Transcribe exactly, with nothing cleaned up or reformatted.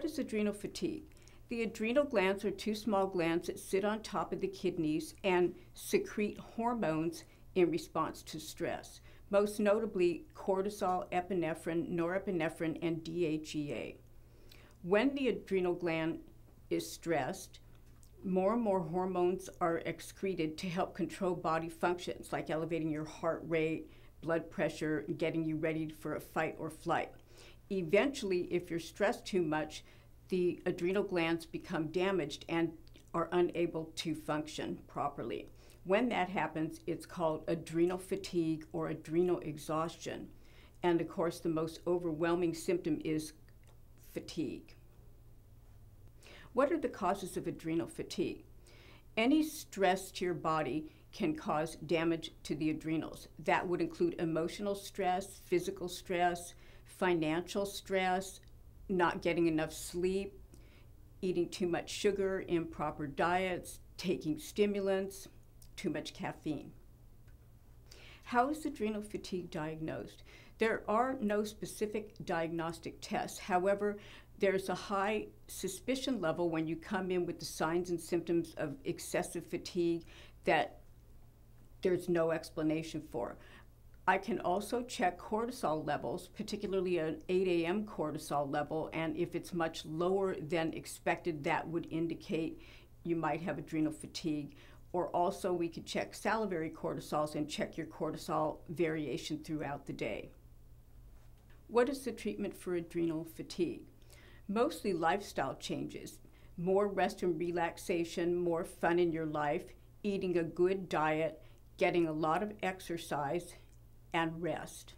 What is adrenal fatigue? The adrenal glands are two small glands that sit on top of the kidneys and secrete hormones in response to stress, most notably cortisol, epinephrine, norepinephrine, and D H E A. When the adrenal gland is stressed, more and more hormones are excreted to help control body functions, like elevating your heart rate, blood pressure, getting you ready for a fight or flight. Eventually, if you're stressed too much, the adrenal glands become damaged and are unable to function properly. When that happens, it's called adrenal fatigue or adrenal exhaustion. And of course, the most overwhelming symptom is fatigue. What are the causes of adrenal fatigue? Any stress to your body can cause damage to the adrenals. That would include emotional stress, physical stress, financial stress, not getting enough sleep, eating too much sugar, improper diets, taking stimulants, too much caffeine. How is adrenal fatigue diagnosed? There are no specific diagnostic tests. However, there's a high suspicion level when you come in with the signs and symptoms of excessive fatigue that there's no explanation for. I can also check cortisol levels, particularly an eight A M cortisol level, and if it's much lower than expected, that would indicate you might have adrenal fatigue. Or also we could check salivary cortisols and check your cortisol variation throughout the day. What is the treatment for adrenal fatigue? Mostly lifestyle changes, more rest and relaxation, more fun in your life, eating a good diet, getting a lot of exercise, and rest.